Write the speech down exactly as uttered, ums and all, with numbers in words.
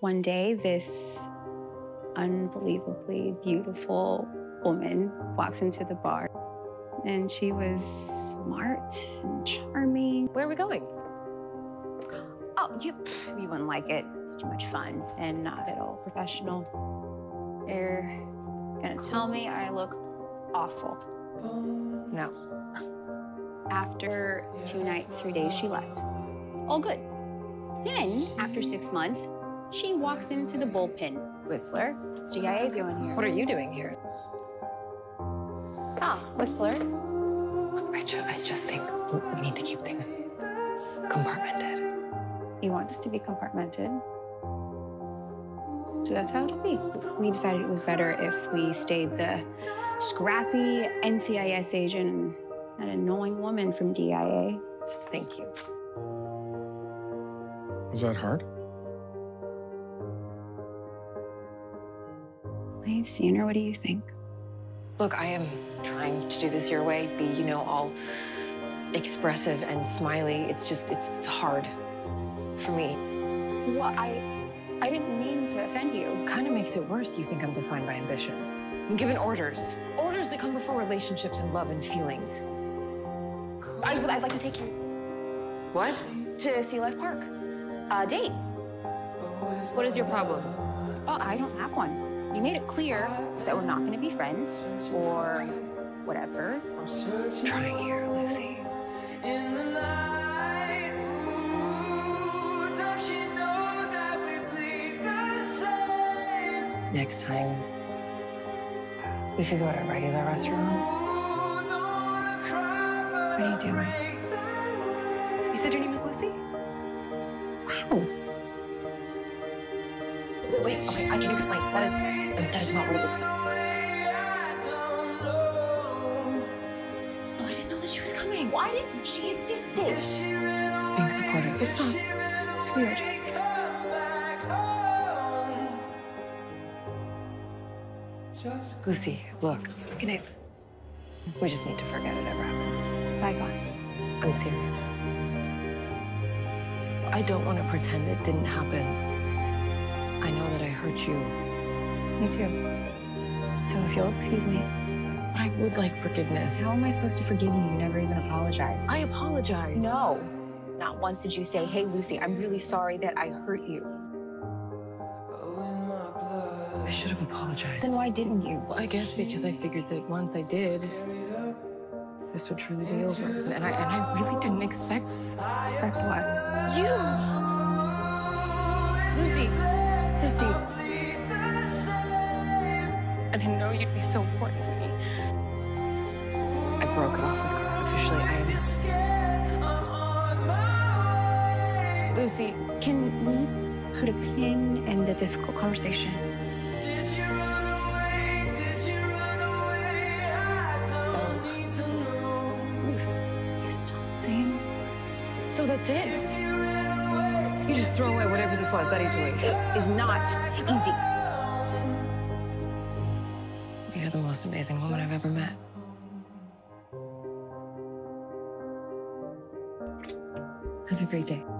One day, this unbelievably beautiful woman walks into the bar, and she was smart and charming. Where are we going? Oh, you, you wouldn't like it. It's too much fun and not at all professional. They're gonna tell me I look awful. No. After two nights, three days, she left. All good. Then, after six months, she walks into the bullpen. Whistler, what's D I A doing here? What are you doing here? Ah, Whistler. Look, Rachel, I just think we need to keep things compartmented. You want this to be compartmented? So that's how it'll be. We decided it was better if we stayed the scrappy N C I S agent, that annoying woman from D I A. Thank you. Was that hard? I've seen her. What do you think? Look, I am trying to do this your way, be, you know, all expressive and smiley. It's just, it's, it's hard for me. Well, I, I didn't mean to offend you. Kind of makes it worse. You think I'm defined by ambition. I'm given orders. Orders that come before relationships and love and feelings. I, I'd like to take you. What? To Sea Life Park. A date. What is your problem? Oh, I don't have one. You made it clear that we're not going to be friends or whatever. I'm trying here, Lucy. In the night, ooh, don't you know that we bleed the same? Next time, we could go to a regular restaurant. Ooh, don't cry, what are you doing? You said your name is Lucy? Wow. Wait, okay, I can explain. That is, that is not what it looks like. Oh, I didn't know that she was coming. Why didn't she insist? Being supportive. It's not. It's weird. Lucy, look. Good night. We just need to forget it ever happened. Bye, guys. I'm serious. I don't want to pretend it didn't happen. I know that I hurt you. Me too. So if you'll excuse me. I would like forgiveness. How am I supposed to forgive you? You never even apologized. I apologize. No. Not once did you say, hey, Lucy, I'm really sorry that I hurt you. I should have apologized. Then why didn't you? Well, I guess because I figured that once I did, this would truly be over. And I, and I really didn't expect... Expect what? You! Lucy! Lucy, I didn't know you'd be so important to me. I broke it off with Carl officially. I am. Lucy, can we put a pin in the difficult conversation? Did you run away? Did you run away? I don't so, need to know. Lucy, please don't sing. So that's it. If you ran away. You just throw away whatever this was that easily. It is not easy. You're the most amazing woman I've ever met. Have a great day.